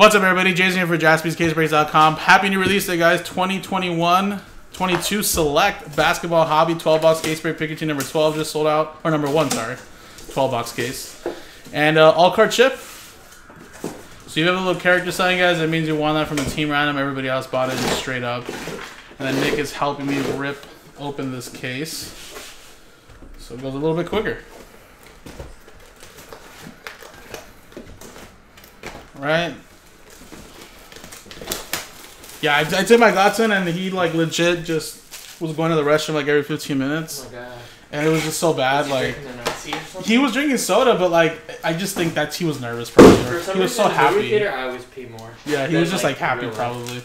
What's up, everybody? Jason here for JaspysCaseBreaks.com. Happy new release day, guys. 2021-22 Select Basketball Hobby 12-box case break. Picker team number 12 just sold out. Or number 1, sorry. 12-box case. And all-card chip. So you have a little character sign, guys. That means you won that from a team random. Everybody else bought it just straight up. And then Nick is helping me rip open this case. So it goes a little bit quicker. All right. Yeah, I took my godson and he like legit just was going to the restroom like every 15 minutes. Oh my God. And it was just so bad. Like he was drinking soda, but like I just think that he was nervous probably. He was so happy. Movie theater, I always pee more. Yeah, he was just like happy probably. Yeah.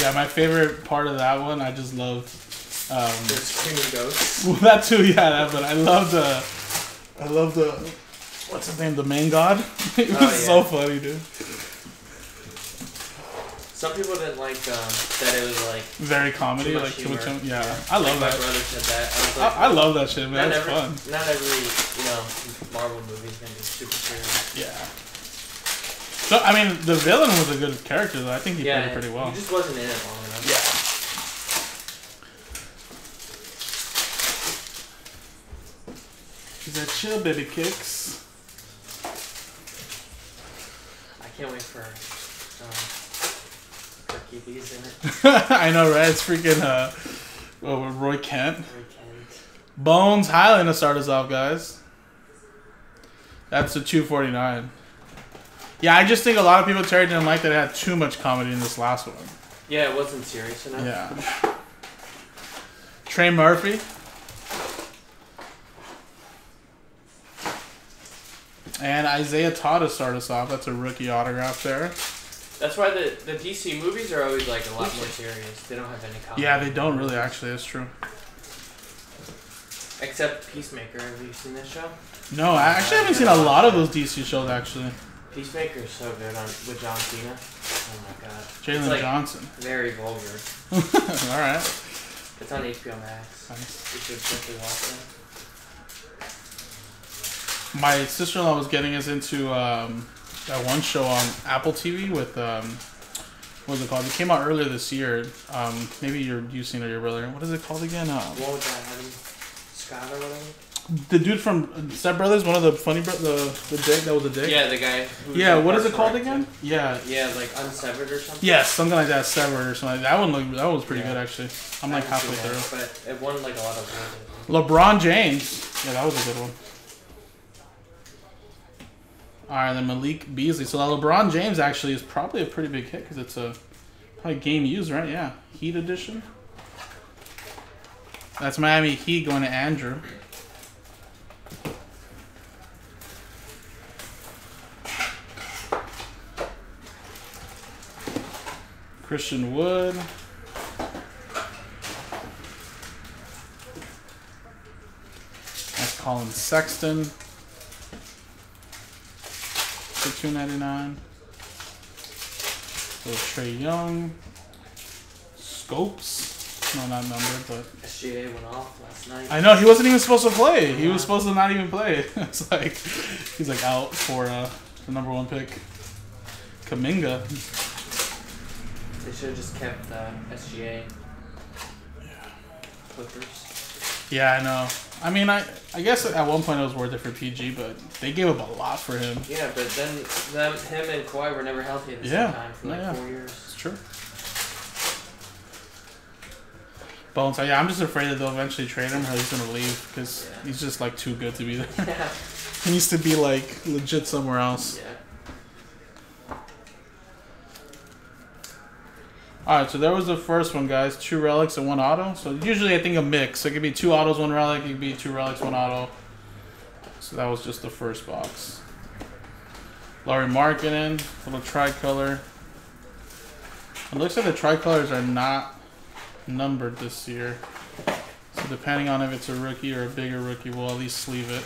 Yeah, my favorite part of that one, I just loved. There's screaming ghosts. Well, that too, yeah, that, but I loved what's his name, the main god. It was so funny, dude. Some people didn't like that it was like very comedy, too much humor. Too much, yeah. I love that. My brother said that. I love that shit, man. It's fun. Not every Marvel movie can be super serious. Yeah. So, I mean, the villain was a good character, though. I think he played it pretty well. He just wasn't in it long enough. Yeah. She's that chill, baby kicks. I can't wait for Turkey Lee's in it. I know, right? It's freaking Roy Kent. Roy Kent. Bones Highland to start us off, guys. That's a 249. Yeah, I just think a lot of people, Terry, didn't like that it had too much comedy in this last one. Yeah, it wasn't serious enough. Yeah. Trey Murphy. And Isaiah Todd to start us off. That's a rookie autograph there. That's why the DC movies are always like a lot more serious. They don't have any comedy. Yeah, they don't really, actually. That's true. Except Peacemaker. Have you seen that show? No, I actually haven't seen a lot of those DC shows, actually. Peacemaker is so good with John Cena. Oh my God. Jalen Johnson. Very vulgar. All right. It's on HBO Max. Nice. You should definitely watch it. My sister-in-law was getting us into that one show on Apple TV with what was it called? It came out earlier this year. Maybe you've seen it or your brother. What is it called again? What was that? Scott or whatever. The dude from Step Brothers, one of the funny the dick that was a dick. Yeah, the guy. Yeah, what is it called again? Yeah. Yeah, like Unsevered or something. Yeah, something like that, Severed or something. That one looked, that was pretty good actually. I'm like halfway through. But it won like a lot of awards. LeBron James. Yeah, that was a good one. All right, then Malik Beasley. So that LeBron James actually is probably a pretty big hit because it's a probably game used, right? Yeah, Heat edition. That's Miami Heat going to Andrew. Christian Wood. That's Colin Sexton for $2.99. Little Trey Young. Scopes. No, not numbered, but SGA went off last night. I know, he wasn't even supposed to play. He was supposed to not even play. It's like he's like out for the #1 pick. Kuminga. They should have just kept SGA. Yeah. Clippers. Yeah, I know. I mean, I guess at one point it was worth it for PG, but they gave up a lot for him. Yeah, but then him and Kawhi were never healthy at the same time for like 4 years. It's true. Bones, yeah, I'm just afraid that they'll eventually trade him or he's going to leave because he's just like too good to be there. Yeah. He needs to be like legit somewhere else. Yeah. Alright, so there was the first one, guys. 2 relics and 1 auto. So usually I think a mix. So it could be 2 autos, 1 relic. It could be 2 relics, 1 auto. So that was just the first box. Larry Markkinen, little tricolor. It looks like the tricolors are not numbered this year. So depending on if it's a rookie or a bigger rookie, we'll at least sleeve it.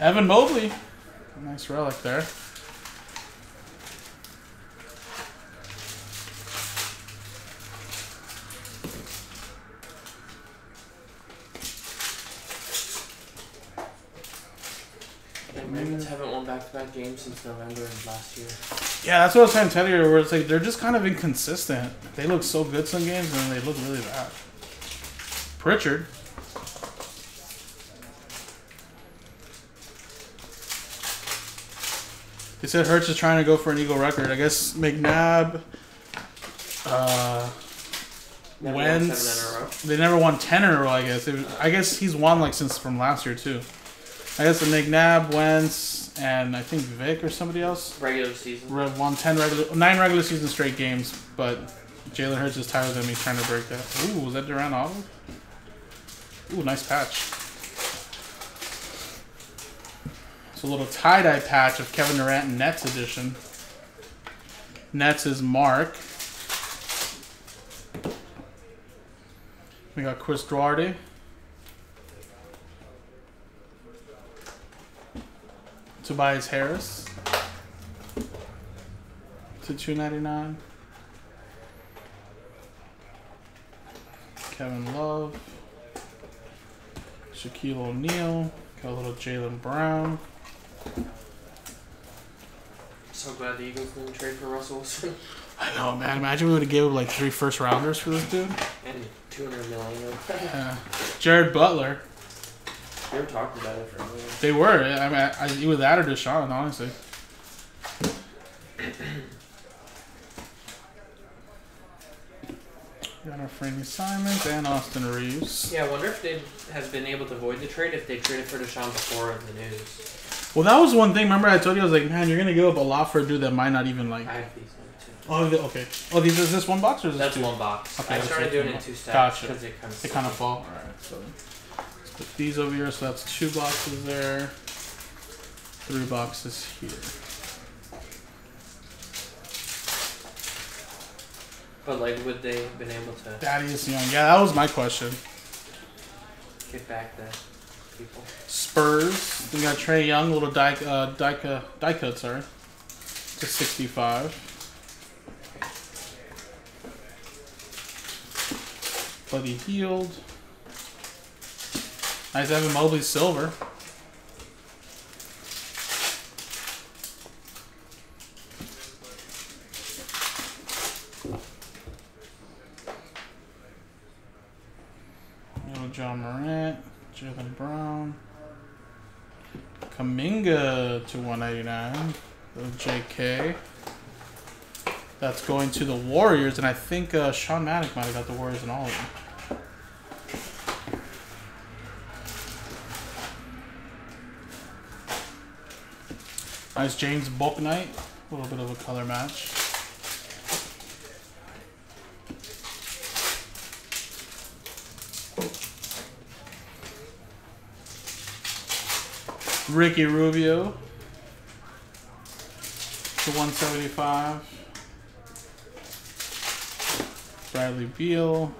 Evan Mobley. Nice relic there. Back-to-back games since November of last year. Yeah, that's what I was trying to tell you, where it's like they're just kind of inconsistent. They look so good some games, and then they look really bad. Pritchard. They said Hurts is trying to go for an Eagle record. I guess McNabb, Wentz, they never won 10 in a row, I guess. I guess he's won like since from last year, too. I guess the McNabb, Wentz, and I think Vic or somebody else. Regular season. Won 9 regular season straight games, but Jalen Hurts is tired of them. He's trying to break that. Ooh, was that Durant Olive? Ooh, nice patch. It's a little tie-dye patch of Kevin Durant and Nets edition. Nets is Mark. We got Chris Duarte. Tobias Harris to 299. Kevin Love, Shaquille O'Neal, got a little Jaylen Brown. So glad the Eagles didn't trade for Russell Wilson. I know, man. Imagine we would have gave him like 3 first rounders for this dude. And $200 million. Yeah. Jared Butler. They were talking about it for a minute. They were. I mean, either that or Deshaun, honestly. Got our Frankie Simons and Austin Reeves. Yeah, I wonder if they have been able to avoid the trade if they traded for Deshaun before in the news. Well, that was one thing. Remember, I told you, I was like, man, you're going to give up a lot for a dude that might not even like. I have these ones too. Oh, okay. Oh, these is this one box or is that's this two? One box. Okay, I started doing it in 2 steps because gotcha. They kind of fall. All right, so. Put these over here, so that's 2 boxes there, 3 boxes here. But like, would they have been able to? Thaddeus Young, yeah, that was my question. Get back the people. Spurs, we got Trae Young, little die cut, sorry, to 65. Buddy Hield. Nice Evan Mobley silver. Little John Morant, Jalen Brown, Kuminga to 189. Little JK. That's going to the Warriors, and I think Sean Maddock might have got the Warriors in all of them. Nice James Bouknight, a little bit of a color match. Ricky Rubio to 175. Bradley Beal.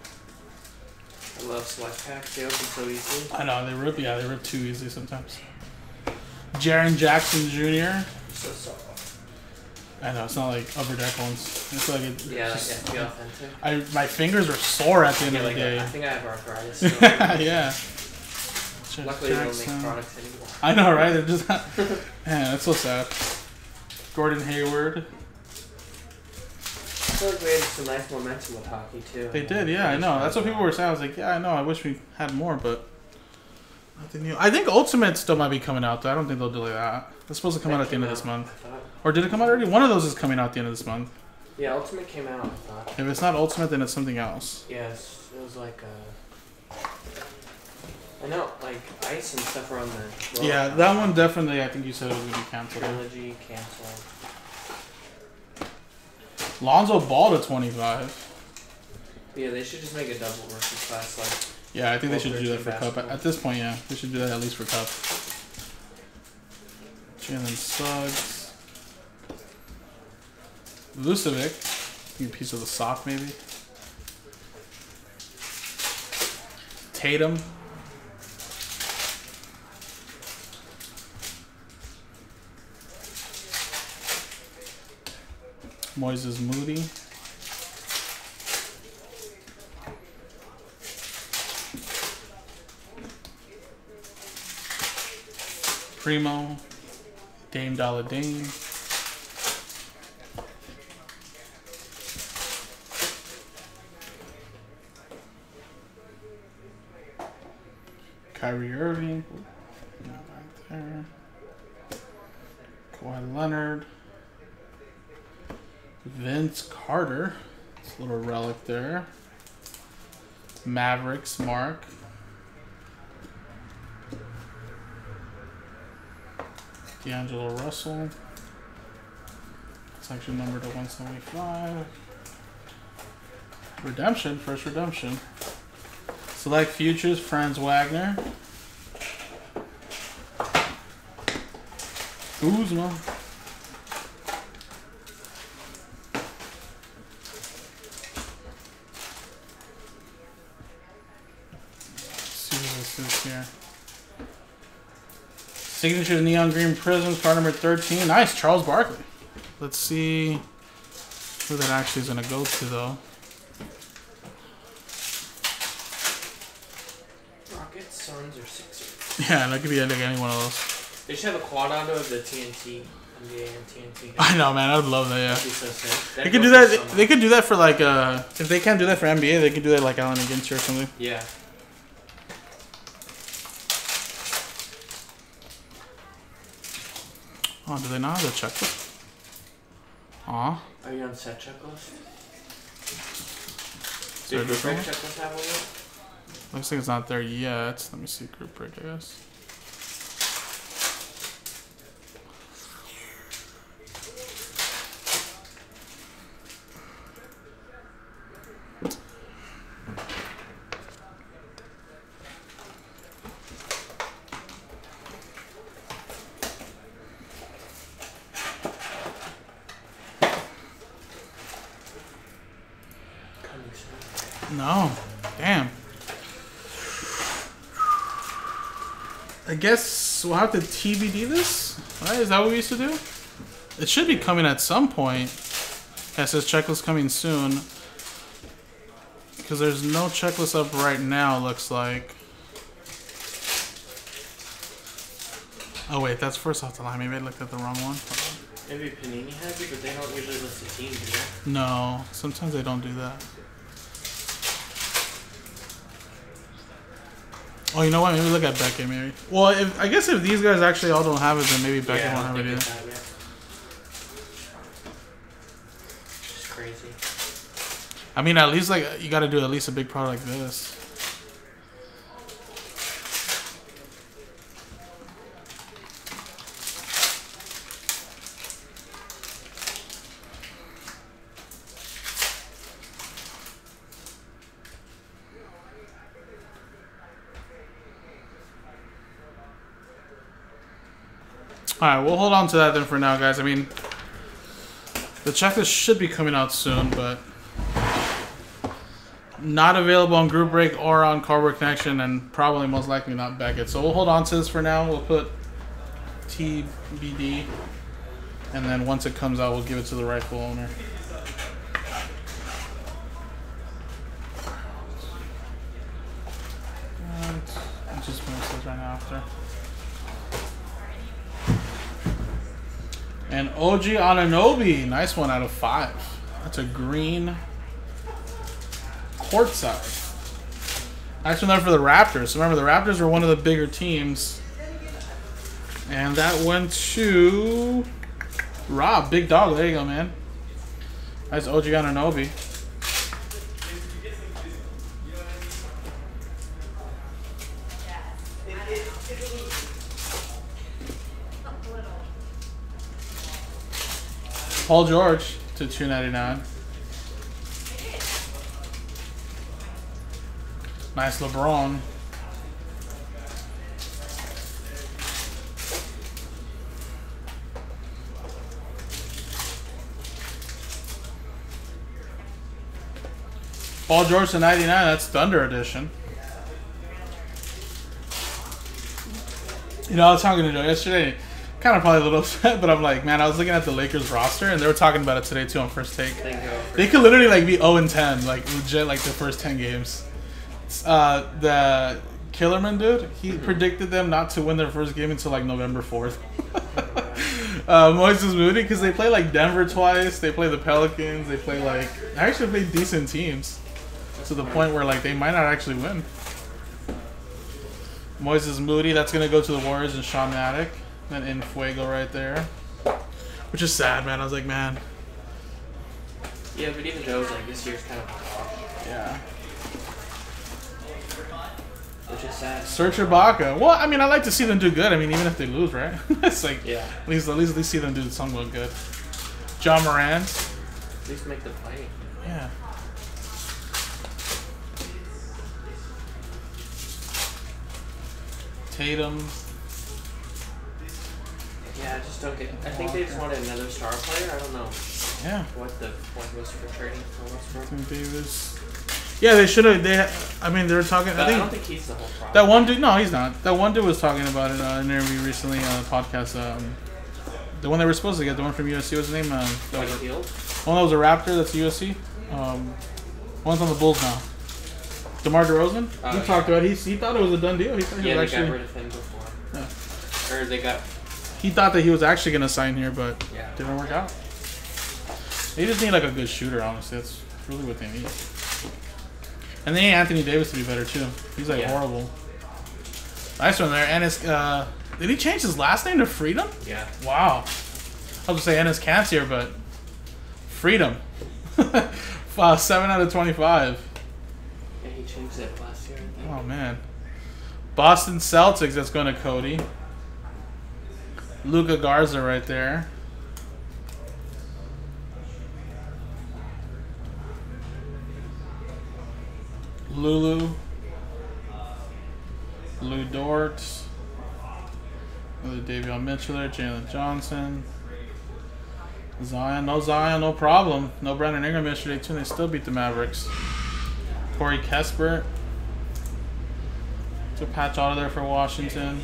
I love select packs; they open so easily. I know they rip. Yeah, they rip too easily sometimes. Jaren Jackson Jr. So soft. I know, it's not like Upper Deck ones. It's like it, yeah, just, like authentic. My fingers are sore at the end of the day. I think I have arthritis. So yeah. Luckily, they don't make products anymore. I know, right? They're just not. Man, that's so sad. Gordon Hayward. I feel like we had some nice momentum with hockey, too. They did, yeah, I know. That's what people were saying. I was like, yeah, I know. I wish we had more, but. Nothing new. I think Ultimate still might be coming out, though. I don't think they'll delay that. It's supposed to come out at the end of this month. Or did it come out already? One of those is coming out at the end of this month. Yeah, Ultimate came out, I thought. If it's not Ultimate, then it's something else. Yes, it was like I know, like Ice and stuff were on the road. Yeah, that one definitely, I think you said it was going to be canceled. Trilogy canceled. Lonzo Ball to 25. Yeah, they should just make a double versus class, like. Yeah, I think they should do that for Cup. At this point, yeah. They should do that at least for Cup. Jalen Suggs. Vucevic. Give a piece of the sock, maybe. Tatum. Moises Moody. Primo. Dame Dollar Dame. Kyrie Irving. Not right there. Kawhi Leonard. Vince Carter. It's a little relic there. Mavericks, Mark. D'Angelo Russell. It's actually numbered to 175. Redemption, first redemption. Select Futures, Franz Wagner. Kuzma. Signatures Neon Green Prisms, card number 13. Nice, Charles Barkley. Let's see who that actually is going to go to, though. Rockets, Suns, or Sixers. Yeah, that could be like any one of those. They should have a quad auto of the TNT. NBA and TNT. I know, man. I would love that, yeah. That'd be so sick. They could do that. So they could do that for, like, if they can't do that for NBA, they could do that, like, Allen and Ginter or something. Yeah. Oh, do they not have a checklist? Aw. Are you on set checklist? Did group break checklist have one? Looks like it's not there yet. Let me see group break, I guess. No, damn. I guess we'll have to TBD this, right? Is that what we used to do? It should be coming at some point. Yeah, it says checklist coming soon. Because there's no checklist up right now, looks like. Oh wait, that's first off the line. Maybe I looked at the wrong one. Maybe Panini has it, but they don't usually list the team, do they? No, sometimes they don't do that. Oh, you know what? Maybe look at Beckett, maybe. Well, if, I guess if these guys actually all don't have it, then maybe Beckett won't have it either. It's crazy. I mean, at least, like, you gotta do at least a big product like this. Alright, we'll hold on to that then for now, guys. I mean, the checklist should be coming out soon, but not available on Group Break or on Cardboard Connection, and probably most likely not Beckett. So we'll hold on to this for now. We'll put TBD, and then once it comes out, we'll give it to the rightful owner. And I'll just finish this right now after. And OG Anunoby, nice one out of 5. That's a green courtside. Nice one there for the Raptors. Remember, the Raptors were one of the bigger teams. And that went to Rob, big dog. There you go, man. Nice OG Anunoby. Paul George to 299. Nice LeBron. Paul George to 99. That's Thunder edition. You know, that's how I'm gonna do it yesterday. kind of probably a little upset, but I'm like, man, I was looking at the Lakers roster, and they were talking about it today, too, on First Take. They could literally, like, be 0-10, like, legit, like, the first 10 games. The Killerman dude, he predicted them not to win their first game until, like, November 4th. Moises Moody, because they play, like, Denver twice, they play the Pelicans, they play, like, they actually play decent teams to the point where, like, they might not actually win. Moises Moody, that's going to go to the Warriors and Sean Maddock. And then Infuego right there. Which is sad, man. I was like, man. Yeah, but even though, like, this year's kind of... Yeah. Which is sad. Search Ibaka. Well, I mean, I like to see them do good. I mean, even if they lose, right? It's like, yeah. At least they see them do something good. John Morant. At least make the play. Yeah. Tatum. Yeah, I just don't get. I think they just wanted another star player. I don't know. Yeah. What was for trading for Westbrook? Davis. Yeah, they should have. I mean, they were talking. But I don't think he's the whole problem. That one dude. No, he's not. That one dude was talking about it in an interview recently on a podcast. The one they were supposed to get, the one from USC. What's his name? Buddy Hield. One that was a Raptor. That's USC. One's on the Bulls now. DeMar DeRozan. Oh, he talked about. He thought it was a done deal. He thought he was actually. Yeah, they got rid of him before. Yeah. Or they got. He thought that he was actually going to sign here, but yeah. Didn't work out. They just need, like, a good shooter, honestly. That's really what they need. And they need Anthony Davis to be better, too. He's, like, horrible. Nice one there. Enes, did he change his last name to Freedom? Yeah. Wow. I was going to say Enes Kanter, but Freedom. 7 out of 25. Yeah, he changed it last year. Oh, man. Boston Celtics, that's going to Cody. Luka Garza right there. Lulu. Lou Dort. Another Davion Mitchell there. Jalen Johnson. Zion, no problem. No Brandon Ingram yesterday too, and they still beat the Mavericks. Corey Kessler. It's a patch out of there for Washington.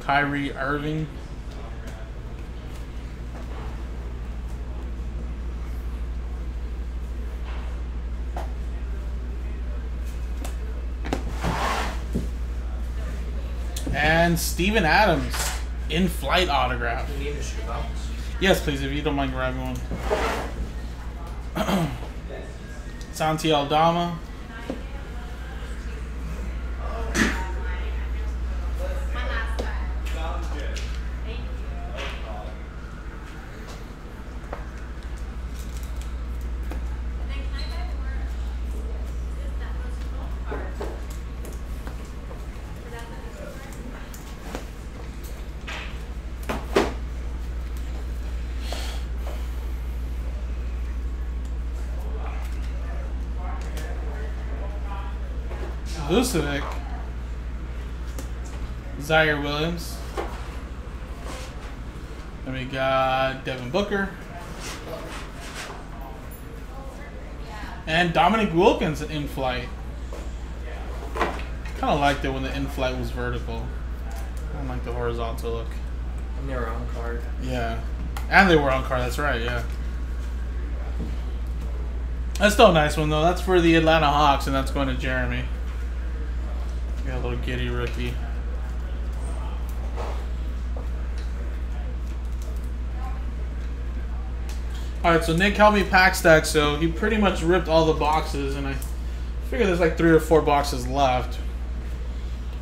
Kyrie Irving. And Steven Adams. In flight autograph. Yes, please, if you don't mind grabbing one. Santi Aldama. Vucevic, Zaire Williams, and we got Devin Booker, and Dominic Wilkins in flight. Kind of liked it when the in flight was vertical. I don't like the horizontal look. And they were on card. Yeah, and they were on card. That's right. Yeah. That's still a nice one though. That's for the Atlanta Hawks, and that's going to Jeremy. Got a little giddy rookie. Alright, so Nick helped me pack stack, so he pretty much ripped all the boxes, and I figure there's like 3 or 4 boxes left.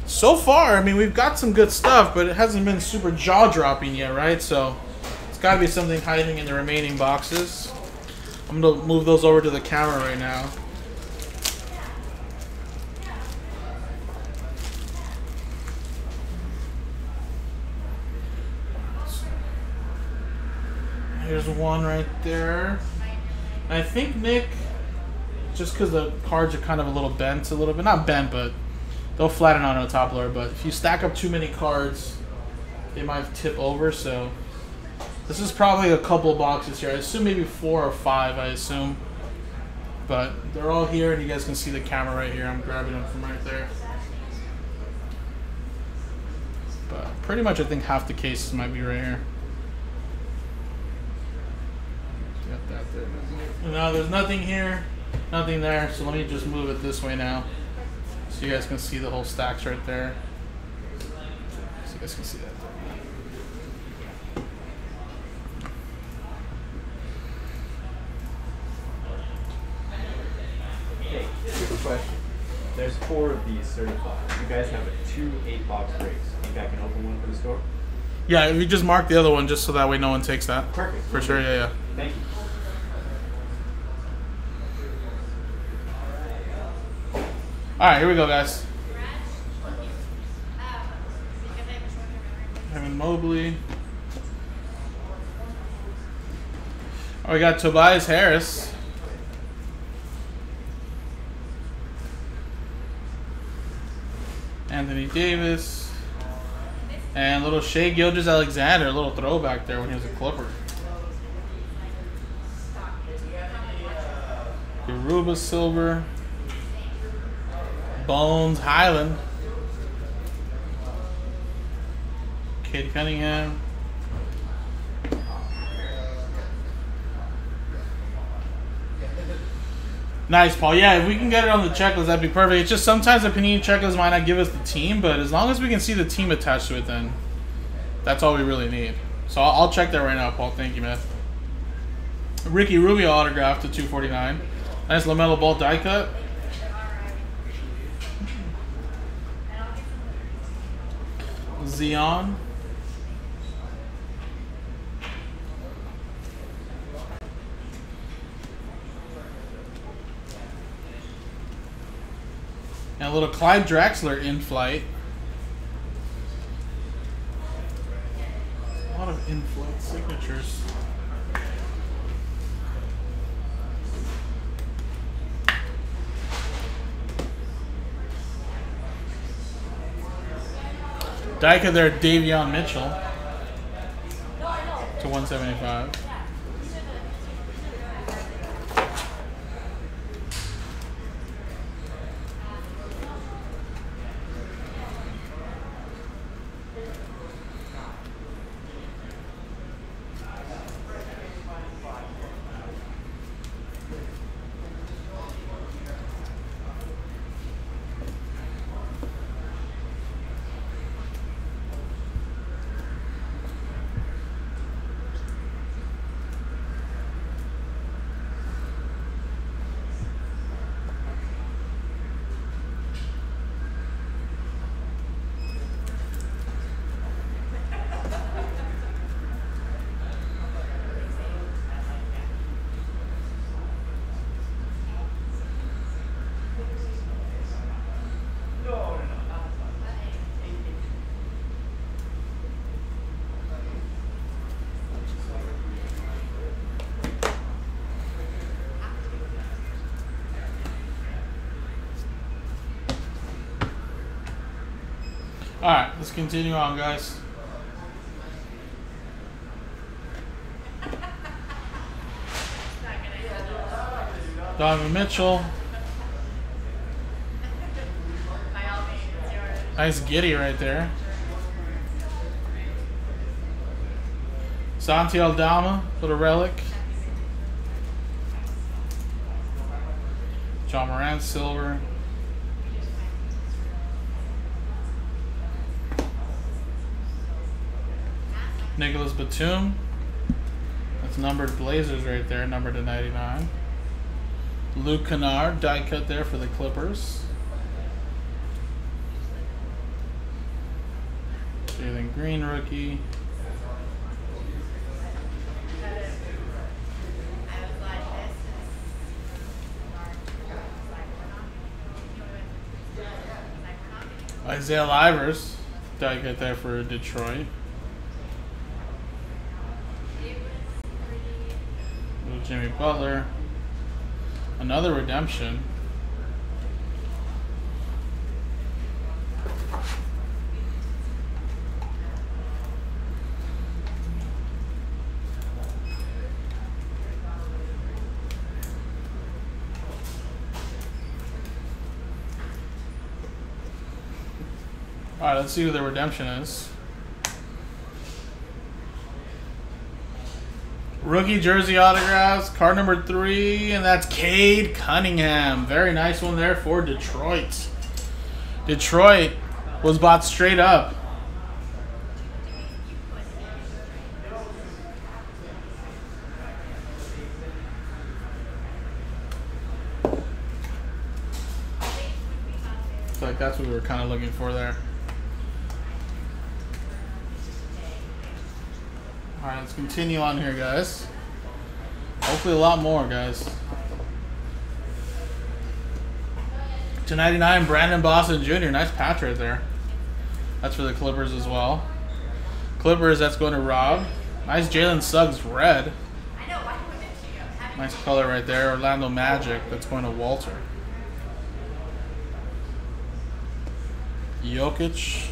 So far, I mean, we've got some good stuff, but it hasn't been super jaw-dropping yet, right? So it's got to be something hiding in the remaining boxes. I'm going to move those over to the camera right now. There's one right there. And I think Nick, just because the cards are kind of a little bent a little bit. Not bent, but they'll flatten out on the top layer. But if you stack up too many cards, they might tip over. So this is probably a couple boxes here. I assume maybe 4 or 5, I assume. But they're all here, and you guys can see the camera right here. I'm grabbing them from right there. But... pretty much I think half the cases might be rare. Got that there, doesn't it? No, there's nothing here, nothing there, so let me just move it this way now so you guys can see the whole stacks right there. So you guys can see that. There's 4 of these certified. You guys have 2 8-box breaks. Think I can open one for the store? Yeah, we just mark the other one just so that way no one takes that. Perfect. For sure, yeah, yeah. Thank you. All right, here we go, guys. Evan Mobley. Oh, we got Tobias Harris. Anthony Davis. And little Shai Gilgeous-Alexander, a little throwback there when he was a Clipper. Garuba Silver. Bones Highland. Kid Cunningham. Nice, Paul. Yeah, if we can get it on the checklist, that'd be perfect. It's just sometimes the Panini checklist might not give us the team, but as long as we can see the team attached to it, then that's all we really need. So I'll check that right now, Paul. Thank you, man. Ricky Rubio autograph to 249. Nice LaMelo Ball die cut. Zion. And a little Clyde Drexler in flight. A lot of in flight signatures. Dyka there, Davion Mitchell to 175. Alright, let's continue on, guys. Donovan Mitchell. Nice Giddy right there. Santi Aldama, little relic. John Moran, silver. Nicholas Batum. That's numbered Blazers right there, numbered to 99. Luke Kennard, die cut there for the Clippers. Jalen Green, rookie. Isaiah Livers, die cut there for Detroit. Jimmy Butler, another redemption. All right, let's see who the redemption is. Rookie jersey autographs, card number 3, and that's Cade Cunningham. Very nice one there for Detroit. Detroit was bought straight up. It's like that's what we were kind of looking for there. All right, let's continue on here, guys. Hopefully a lot more, guys. /99, Brandon Boston Jr. Nice patch right there. That's for the Clippers as well. Clippers, that's going to Rob. Nice Jalen Suggs red. Nice color right there. Orlando Magic, that's going to Walter. Jokic.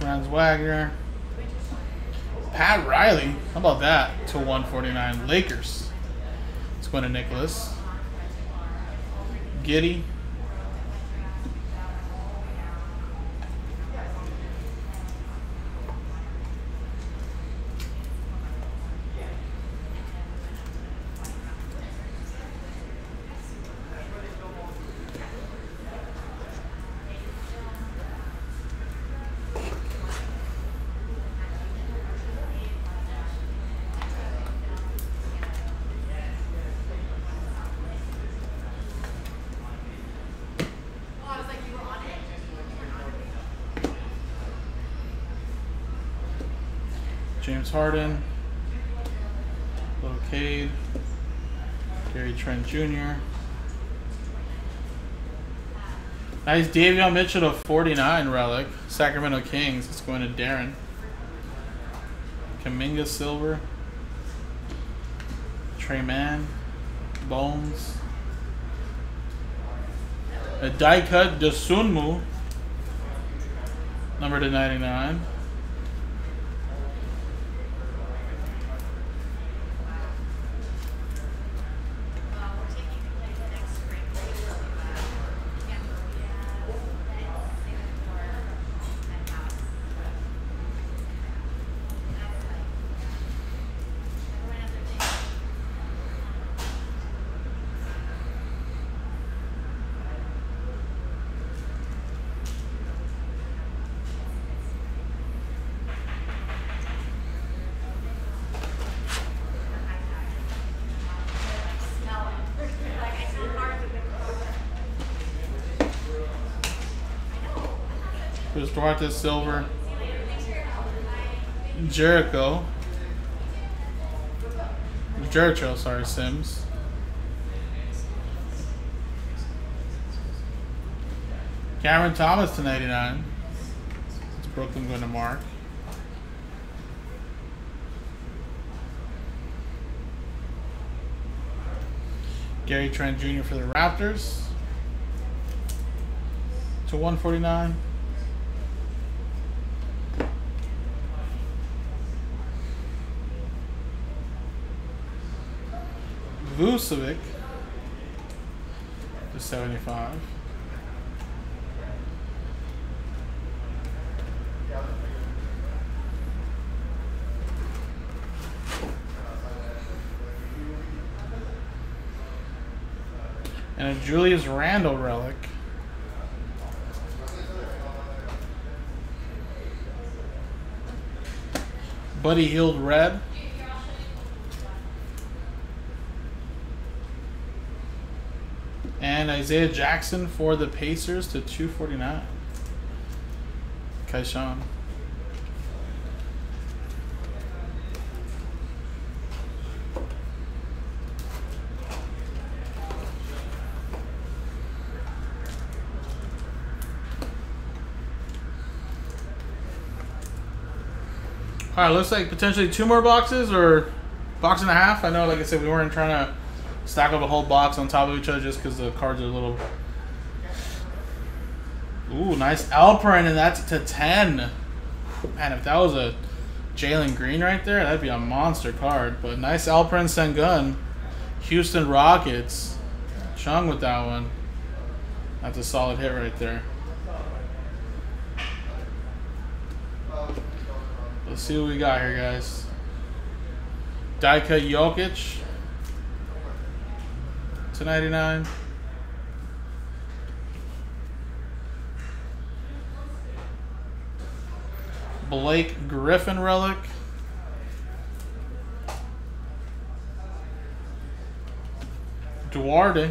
Franz Wagner. Pat Riley. How about that? /149. Lakers. It's going to Nicholas. Giddy. James Harden, Little Cade, Gary Trent Jr. Nice Davion Mitchell /49 relic, Sacramento Kings. It's going to Darren. Kuminga silver, Trey Mann, Bones, a die cut Dosunmu, number /99. Chris Duarte silver, Jericho, Sims, Cameron Thomas /99. It's Brooklyn going to Mark. Gary Trent Jr. for the Raptors /149. Vucevic /75. And a Julius Randle relic. Buddy Hield red. And Isaiah Jackson for the Pacers /249. Kaishan. All right, looks like potentially 2 more boxes or box and a half. I know, like I said, we weren't trying to stack up a whole box on top of each other just because the cards are a little Ooh, nice Alperin, and that's to 10. Man, if that was a Jalen Green right there, that'd be a monster card. But nice Alperin Sengun. Houston Rockets. Chung with that one. That's a solid hit right there. Let's see what we got here, guys. Dijka Jokic. /99. Blake Griffin relic. Duarte.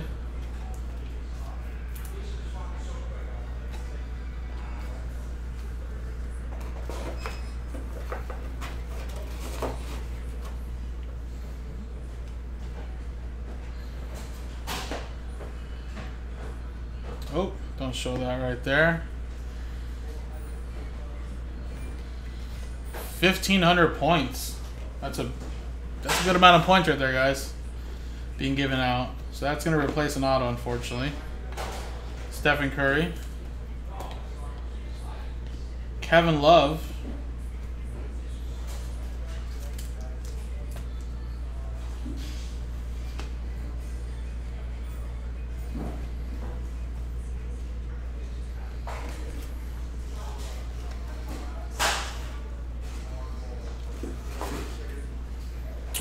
Oh, don't show that right there. 1,500 points. That's a good amount of points right there, guys, being given out. So that's going to replace an auto, unfortunately. Stephen Curry. Kevin Love.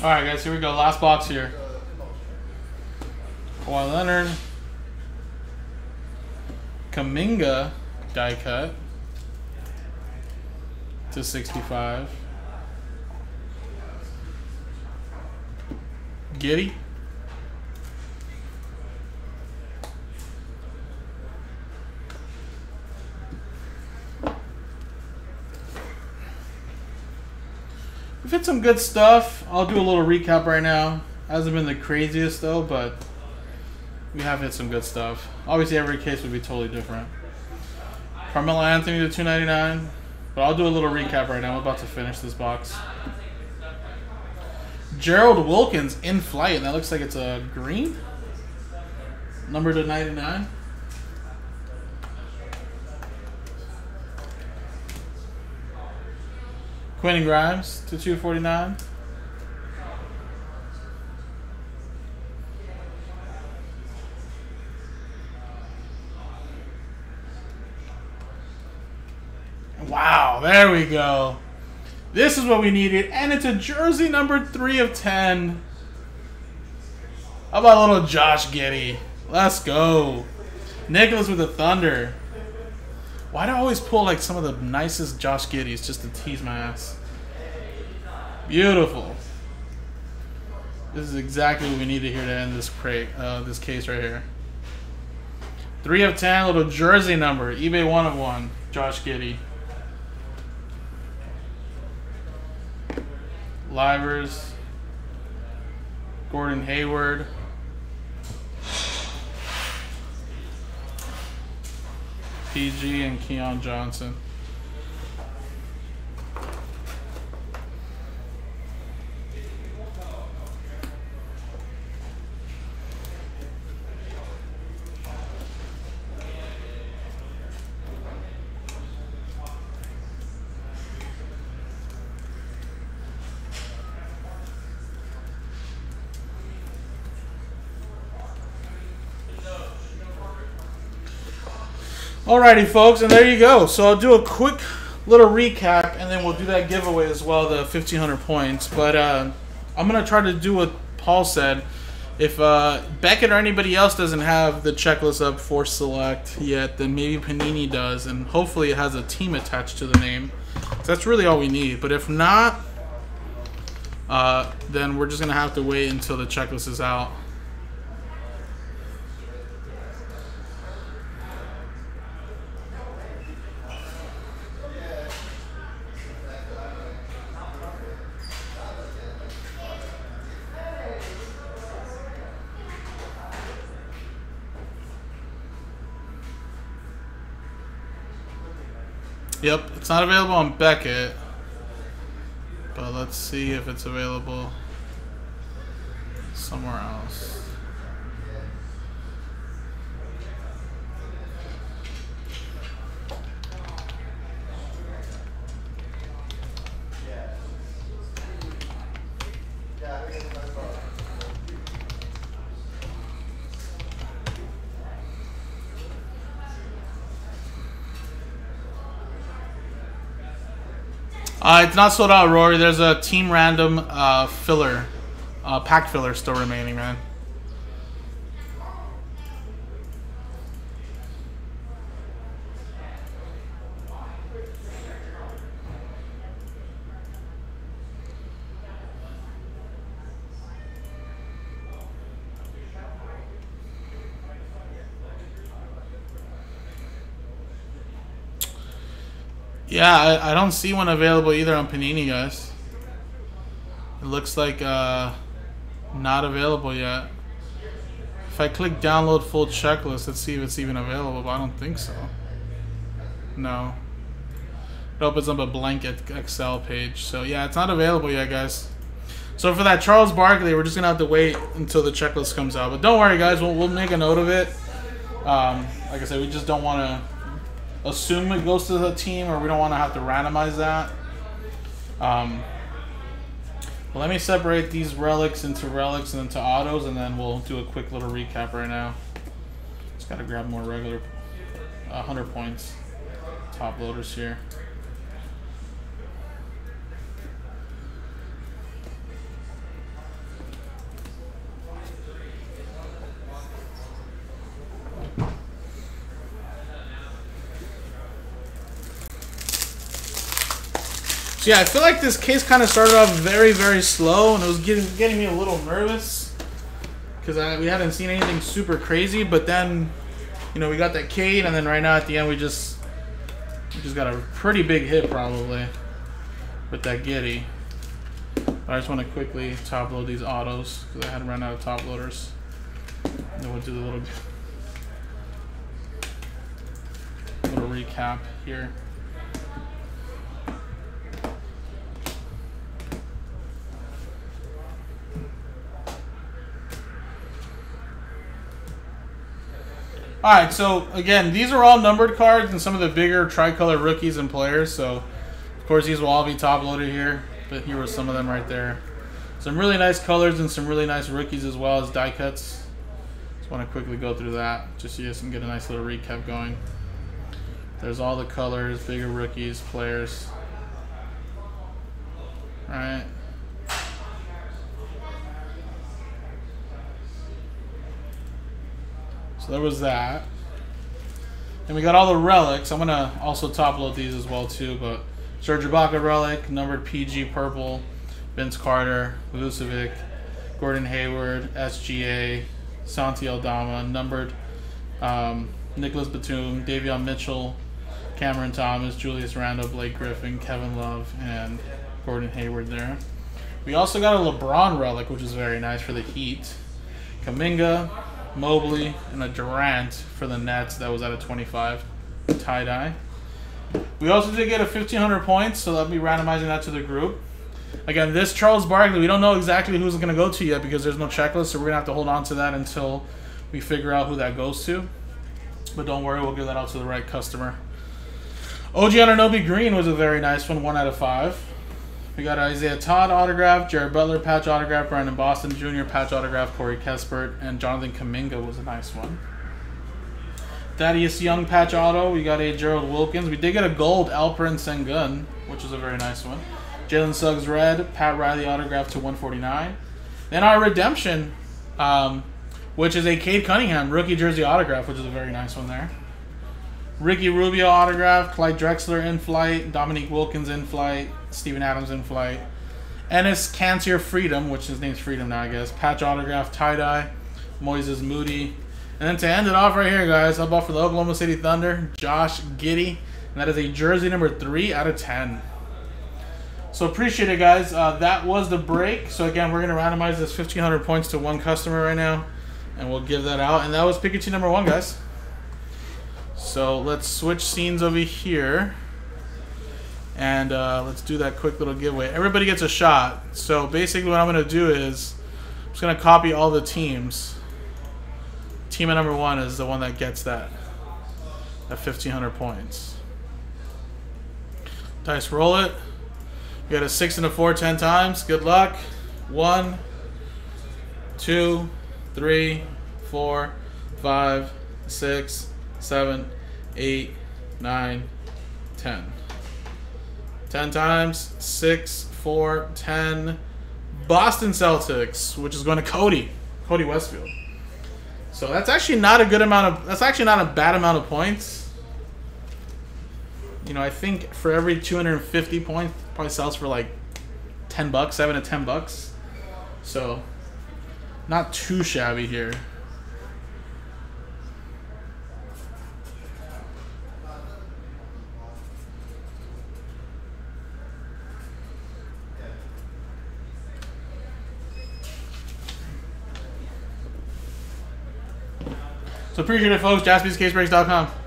All right, guys, here we go. Last box here. Kawhi Leonard. Kuminga die cut /65. Giddey. We've hit some good stuff. I'll do a little recap right now. Hasn't been the craziest though, but we have hit some good stuff. Obviously every case would be totally different. Carmelo Anthony to /299. But I'll do a little recap right now. I'm about to finish this box. Gerald Wilkins in flight, and that looks like it's a green. Number to /99. Quentin Grimes to /249. Wow, there we go. This is what we needed, and it's a jersey number 3/10. How about a little Josh Giddey? Let's go. Nicholas with the Thunder. Why do I always pull like some of the nicest Josh Giddeys just to tease my ass? Beautiful. This is exactly what we needed here to end this crate, this case right here. 3/10, little jersey number, eBay 1/1, Josh Giddey. Livers, Gordon Hayward. PG and Keon Johnson. Alrighty, folks, and there you go. So I'll do a quick little recap, and then we'll do that giveaway as well, the 1,500 points. But I'm going to try to do what Paul said. If Beckett or anybody else doesn't have the checklist up for Select yet, then maybe Panini does, and hopefully it has a team attached to the name. So that's really all we need. But if not, then we're just going to have to wait until the checklist is out. Yep, it's not available on Beckett, but let's see if it's available somewhere else. It's not sold out, Rory. There's a team random filler, pack filler still remaining, man. Yeah, I don't see one available either on Panini, guys. It looks like not available yet. If I click download full checklist, let's see if it's even available, but I don't think so. No. It opens up a blank Excel page. So yeah, it's not available yet, guys. So for that Charles Barkley, we're just going to have to wait until the checklist comes out. But don't worry, guys. We'll make a note of it. Like I said, we just don't want to assume it goes to the team, or we don't want to have to randomize that. Let me separate these relics into relics and into autos, and then we'll do a quick little recap right now. Just got to grab more regular 100 points top loaders here. So yeah, I feel like this case kind of started off very, very slow, and it was getting me a little nervous because we hadn't seen anything super crazy. But then, you know, we got that Cade, and then right now at the end we just got a pretty big hit probably with that Giddy. I just want to quickly top load these autos because I had run out of top loaders. And then we'll do a little recap here. Alright, so again, these are all numbered cards and some of the bigger tricolor rookies and players. So, of course, these will all be top loaded here, but here were some of them right there. Some really nice colors and some really nice rookies as well as die cuts. Just want to quickly go through that just so you guys can get a nice little recap going. There's all the colors, bigger rookies, players. Alright. So there was that. And we got all the relics. I'm going to also top load these as well too. But Serge Ibaka relic, numbered PG purple, Vince Carter, Vucevic, Gordon Hayward, SGA, Santi Aldama, numbered Nicholas Batum, Davion Mitchell, Cameron Thomas, Julius Randle, Blake Griffin, Kevin Love, and Gordon Hayward there. We also got a LeBron relic, which is very nice for the Heat. Kuminga, Mobley, and a Durant for the Nets. That was out of 25 tie-dye. We also did get a 1,500 points, so I'll be randomizing that to the group. Again, this Charles Barkley, we don't know exactly who's going to go to yet because there's no checklist, so we're going to have to hold on to that until we figure out who that goes to. But don't worry, we'll give that out to the right customer. OG Anunoby Green was a very nice one, 1 out of 5. We got Isaiah Todd autograph, Jared Butler patch autograph, Brandon Boston Jr. patch autograph, Corey Kespert, and Jonathan Kuminga was a nice one. Thaddeus Young patch auto. We got a Gerald Wilkins. We did get a gold Alperen Sengun, which was a very nice one. Jalen Suggs red, Pat Riley autograph to 149. Then our redemption, which is a Cade Cunningham rookie jersey autograph, which is a very nice one there. Ricky Rubio autograph, Clyde Drexler in flight, Dominique Wilkins in flight, Steven Adams in flight, Enes Kanter Freedom, which his name's Freedom now I guess, patch autograph, tie-dye, Moises Moody, and then to end it off right here, guys, how about for the Oklahoma City Thunder, Josh Giddey, and that is a jersey number 3 out of 10. So appreciate it, guys. That was the break. So again, we're going to randomize this 1,500 points to one customer right now, and we'll give that out. And that was Pikachu number 1, guys. So let's switch scenes over here, and let's do that quick little giveaway. Everybody gets a shot. So basically what I'm going to do is I'm just going to copy all the teams. Team at number 1 is the one that gets that 1,500 points. Dice roll it. You got a 6 and a 4 10 times. Good luck. 1, 2, 3, 4, 5, 6, 7, 8, 9, 10. 10 times. 6, 4, 10. Boston Celtics, which is going to Cody Westfield. So that's actually not a good amount of. That's actually not a bad amount of points. You know, I think for every 250 points, probably sells for like $10, $7 to $10. So not too shabby here. So appreciate it, folks. JaspysCaseBreaks.com.